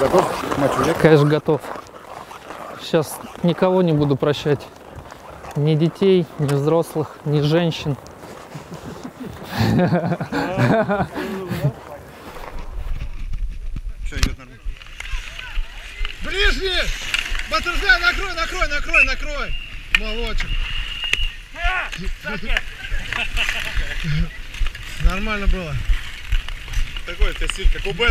Готов к матчу? Конечно, готов. Сейчас никого не буду прощать. Ни детей, ни взрослых, ни женщин. Все, идет нормально. Ближний! Батружан, накрой! Молодчик. Нормально было. Такой косиль, как у Бена.